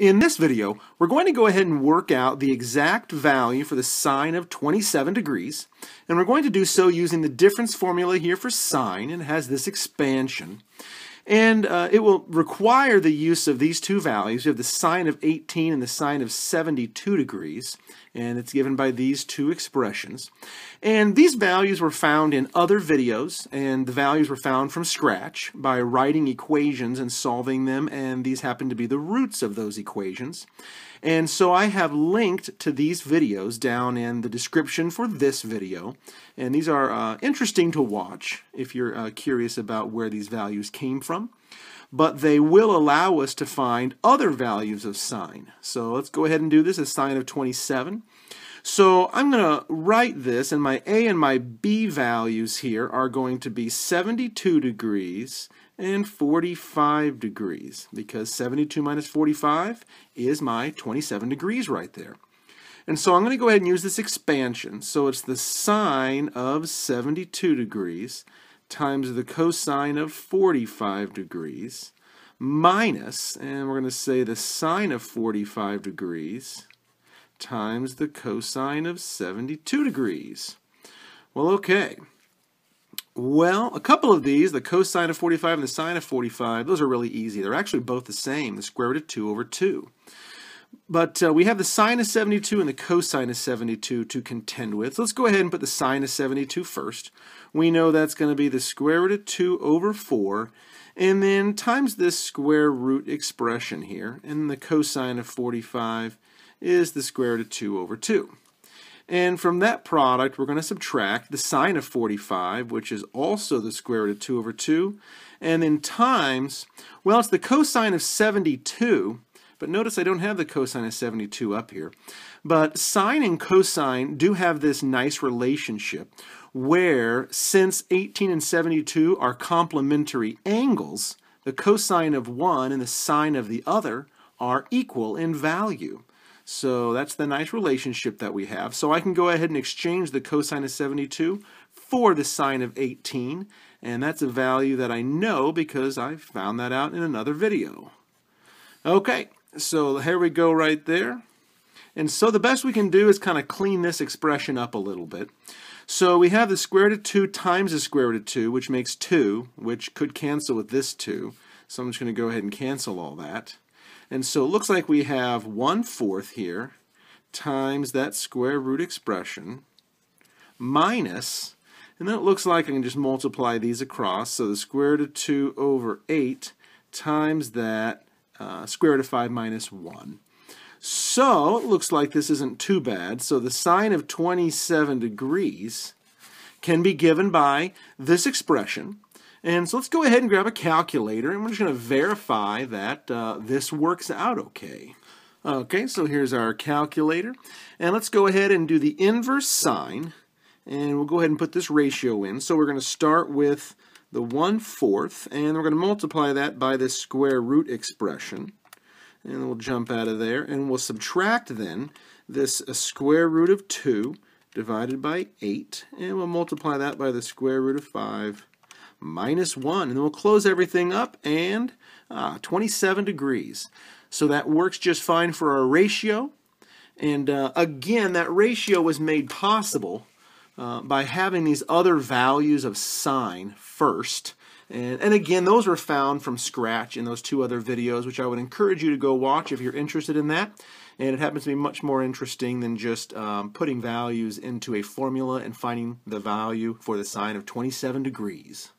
In this video, we're going to go ahead and work out the exact value for the sine of 27 degrees, and we're going to do so using the difference formula here for sine, and it has this expansion. And it will require the use of these two values. You have the sine of 18 and the sine of 72 degrees, and it's given by these two expressions. And these values were found in other videos, and the values were found from scratch by writing equations and solving them, and these happen to be the roots of those equations. And so I have linked to these videos down in the description for this video, and these are interesting to watch if you're curious about where these values came from. But they will allow us to find other values of sine. So let's go ahead and do this as sine of 27. So I'm going to write this, and my A and my B values here are going to be 72 degrees and 45 degrees, because 72 minus 45 is my 27 degrees right there. And so I'm going to go ahead and use this expansion. So it's the sine of 72 degrees times the cosine of 45 degrees minus, and we're going to say the sine of 45 degrees times the cosine of 72 degrees. Well, okay. Well, a couple of these, the cosine of 45 and the sine of 45, those are really easy. They're actually both the same, the square root of 2 over 2. But we have the sine of 72 and the cosine of 72 to contend with. So let's go ahead and put the sine of 72 first. We know that's going to be the square root of 2 over 4, and then times this square root expression here. And the cosine of 45 is the square root of 2 over 2. And from that product, we're going to subtract the sine of 45, which is also the square root of 2 over 2, and then times, well, it's the cosine of 72, but notice I don't have the cosine of 72 up here. But sine and cosine do have this nice relationship where, since 18 and 72 are complementary angles, the cosine of one and the sine of the other are equal in value. So that's the nice relationship that we have. So I can go ahead and exchange the cosine of 72 for the sine of 18, and that's a value that I know because I found that out in another video. Okay. So here we go right there. And so the best we can do is kind of clean this expression up a little bit. So we have the square root of 2 times the square root of 2, which makes 2, which could cancel with this 2. So I'm just going to go ahead and cancel all that. And so it looks like we have 1/4 here times that square root expression minus, and then it looks like I can just multiply these across. So the square root of 2 over 8 times that square root of 5 minus 1. So it looks like this isn't too bad. So the sine of 27 degrees can be given by this expression. And so let's go ahead and grab a calculator, and we're just going to verify that this works out okay. Okay, so here's our calculator. And let's go ahead and do the inverse sine. And we'll go ahead and put this ratio in. So we're going to start with the 1/4, and we're going to multiply that by this square root expression, and we'll jump out of there, and we'll subtract then this square root of 2 divided by 8, and we'll multiply that by the square root of 5 minus 1, and then we'll close everything up, and 27 degrees. So that works just fine for our ratio, and again, that ratio was made possible by having these other values of sine first. And again, those were found from scratch in those two other videos, which I would encourage you to go watch if you're interested in that. And it happens to be much more interesting than just putting values into a formula and finding the value for the sine of 27 degrees.